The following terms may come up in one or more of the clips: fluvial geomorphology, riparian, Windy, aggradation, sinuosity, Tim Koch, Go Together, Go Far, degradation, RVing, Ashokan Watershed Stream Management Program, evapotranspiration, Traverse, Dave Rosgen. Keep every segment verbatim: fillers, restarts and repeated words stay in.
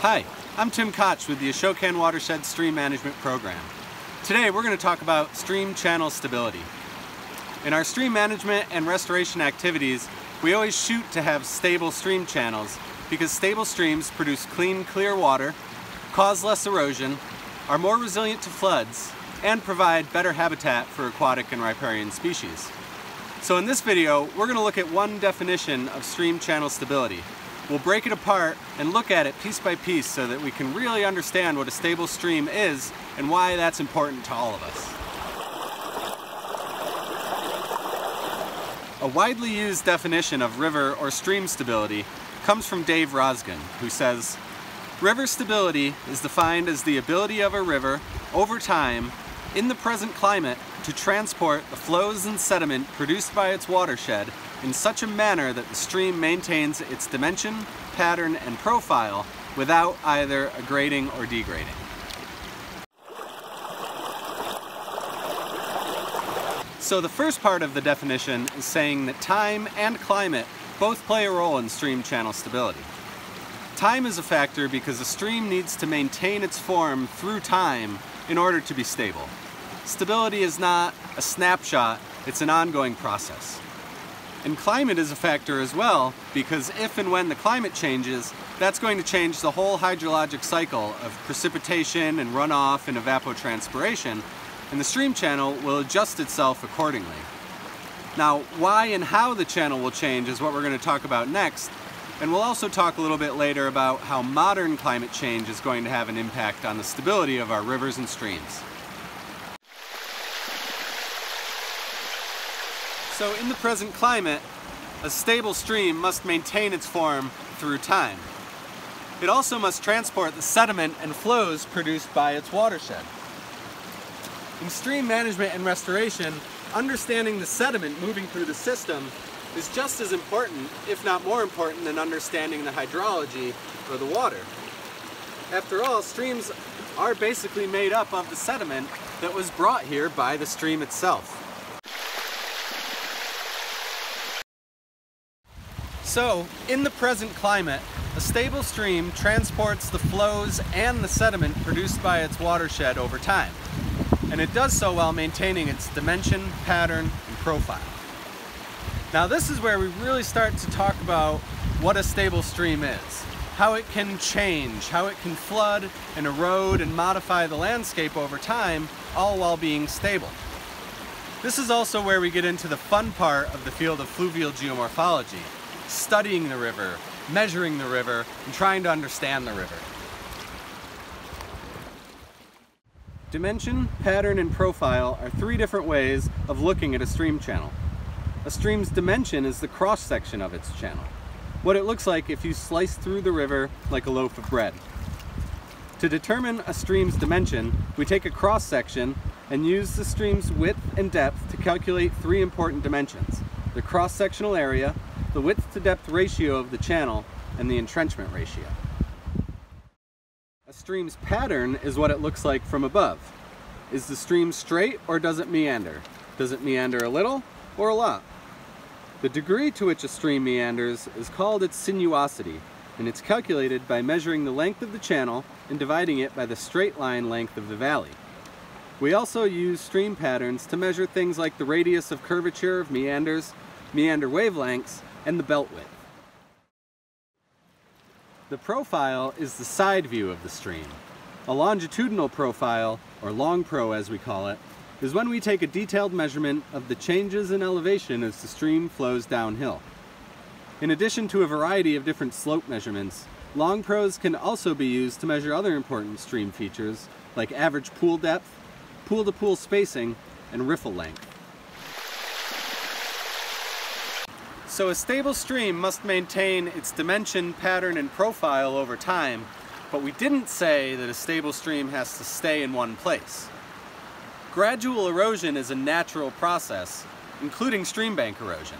Hi, I'm Tim Koch with the Ashokan Watershed Stream Management Program. Today we're going to talk about stream channel stability. In our stream management and restoration activities, we always shoot to have stable stream channels because stable streams produce clean, clear water, cause less erosion, are more resilient to floods, and provide better habitat for aquatic and riparian species. So in this video, we're going to look at one definition of stream channel stability. We'll break it apart and look at it piece by piece so that we can really understand what a stable stream is and why that's important to all of us. A widely used definition of river or stream stability comes from Dave Rosgen, who says, "River stability is defined as the ability of a river over time in the present climate to transport the flows and sediment produced by its watershed in such a manner that the stream maintains its dimension, pattern, and profile without either aggrading or degrading." So the first part of the definition is saying that time and climate both play a role in stream channel stability. Time is a factor because a stream needs to maintain its form through time in order to be stable. Stability is not a snapshot, it's an ongoing process. And climate is a factor as well, because if and when the climate changes, that's going to change the whole hydrologic cycle of precipitation and runoff and evapotranspiration, and the stream channel will adjust itself accordingly. Now, why and how the channel will change is what we're going to talk about next, and we'll also talk a little bit later about how modern climate change is going to have an impact on the stability of our rivers and streams. So in the present climate, a stable stream must maintain its form through time. It also must transport the sediment and flows produced by its watershed. In stream management and restoration, understanding the sediment moving through the system is just as important, if not more important, than understanding the hydrology or the water. After all, streams are basically made up of the sediment that was brought here by the stream itself. So, in the present climate, a stable stream transports the flows and the sediment produced by its watershed over time, and it does so while maintaining its dimension, pattern, and profile. Now this is where we really start to talk about what a stable stream is, how it can change, how it can flood and erode and modify the landscape over time, all while being stable. This is also where we get into the fun part of the field of fluvial geomorphology, studying the river, measuring the river, and trying to understand the river. Dimension, pattern, and profile are three different ways of looking at a stream channel. A stream's dimension is the cross-section of its channel, what it looks like if you slice through the river like a loaf of bread. To determine a stream's dimension, we take a cross-section and use the stream's width and depth to calculate three important dimensions: the cross-sectional area, the width-to-depth ratio of the channel, and the entrenchment ratio. A stream's pattern is what it looks like from above. Is the stream straight or does it meander? Does it meander a little or a lot? The degree to which a stream meanders is called its sinuosity, and it's calculated by measuring the length of the channel and dividing it by the straight line length of the valley. We also use stream patterns to measure things like the radius of curvature of meanders, meander wavelengths, and the belt width. The profile is the side view of the stream. A longitudinal profile, or long pro as we call it, is when we take a detailed measurement of the changes in elevation as the stream flows downhill. In addition to a variety of different slope measurements, long pros can also be used to measure other important stream features like average pool depth, pool-to-pool spacing, and riffle length. So a stable stream must maintain its dimension, pattern, and profile over time, but we didn't say that a stable stream has to stay in one place. Gradual erosion is a natural process, including stream bank erosion.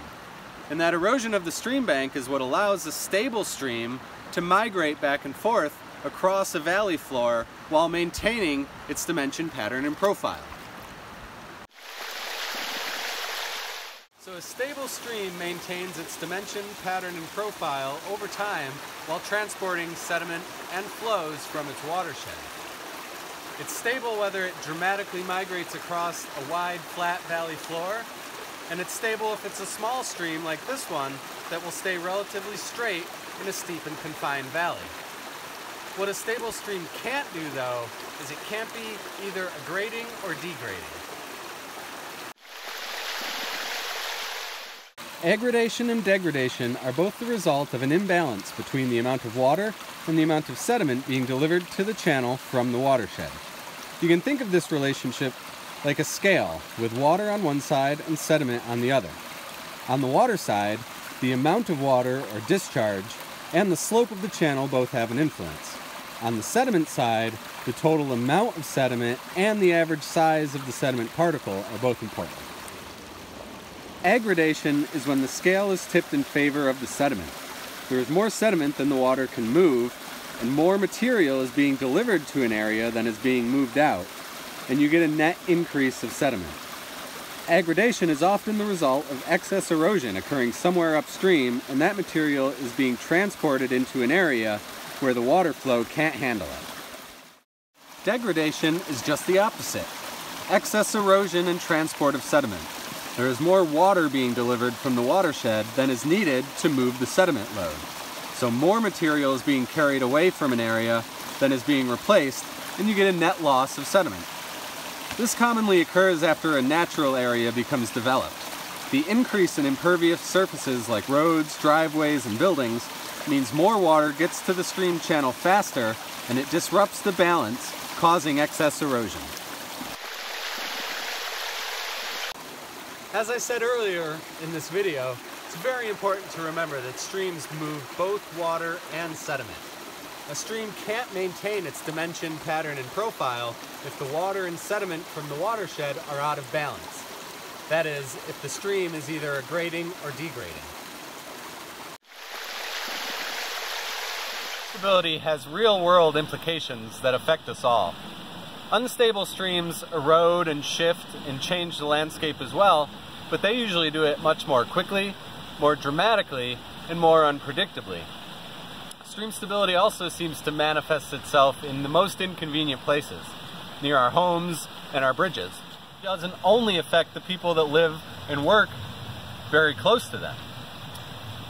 And that erosion of the stream bank is what allows a stable stream to migrate back and forth across a valley floor while maintaining its dimension, pattern, and profile. So a stable stream maintains its dimension, pattern, and profile over time while transporting sediment and flows from its watershed. It's stable whether it dramatically migrates across a wide, flat valley floor, and it's stable if it's a small stream like this one that will stay relatively straight in a steep and confined valley. What a stable stream can't do, though, is it can't be either grading or degrading. Aggradation and degradation are both the result of an imbalance between the amount of water and the amount of sediment being delivered to the channel from the watershed. You can think of this relationship like a scale, with water on one side and sediment on the other. On the water side, the amount of water or discharge and the slope of the channel both have an influence. On the sediment side, the total amount of sediment and the average size of the sediment particle are both important. Aggradation is when the scale is tipped in favor of the sediment. There is more sediment than the water can move, and more material is being delivered to an area than is being moved out, and you get a net increase of sediment. Aggradation is often the result of excess erosion occurring somewhere upstream, and that material is being transported into an area where the water flow can't handle it. Degradation is just the opposite: excess erosion and transport of sediment. There is more water being delivered from the watershed than is needed to move the sediment load. So more material is being carried away from an area than is being replaced, and you get a net loss of sediment. This commonly occurs after a natural area becomes developed. The increase in impervious surfaces like roads, driveways, and buildings means more water gets to the stream channel faster, and it disrupts the balance, causing excess erosion. As I said earlier in this video, it's very important to remember that streams move both water and sediment. A stream can't maintain its dimension, pattern, and profile if the water and sediment from the watershed are out of balance. That is, if the stream is either grading or degrading. Stability has real-world implications that affect us all. Unstable streams erode and shift and change the landscape as well, but they usually do it much more quickly, more dramatically, and more unpredictably. Stream stability also seems to manifest itself in the most inconvenient places, near our homes and our bridges. It doesn't only affect the people that live and work very close to them.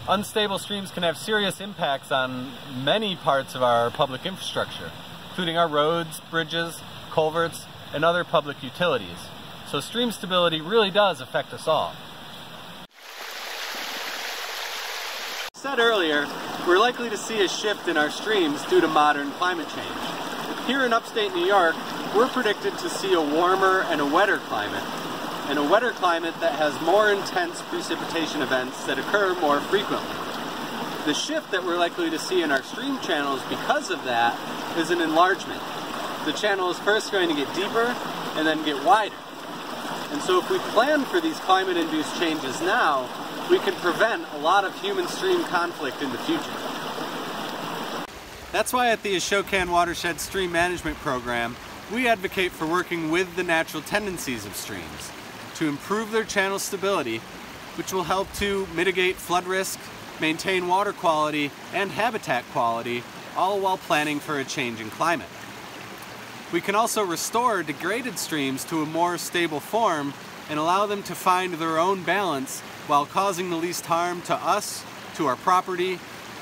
Unstable streams can have serious impacts on many parts of our public infrastructure, including our roads, bridges, culverts, and other public utilities. So stream stability really does affect us all. As said earlier, we're likely to see a shift in our streams due to modern climate change. Here in upstate New York, we're predicted to see a warmer and a wetter climate, and a wetter climate that has more intense precipitation events that occur more frequently. The shift that we're likely to see in our stream channels because of that is an enlargement. The channel is first going to get deeper and then get wider. And so if we plan for these climate-induced changes now, we can prevent a lot of human stream conflict in the future. That's why at the Ashokan Watershed Stream Management Program, we advocate for working with the natural tendencies of streams to improve their channel stability, which will help to mitigate flood risk, maintain water quality and habitat quality, all while planning for a change in climate. We can also restore degraded streams to a more stable form and allow them to find their own balance while causing the least harm to us, to our property,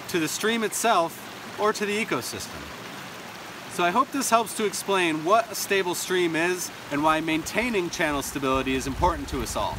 to the stream itself, or to the ecosystem. So I hope this helps to explain what a stable stream is and why maintaining channel stability is important to us all.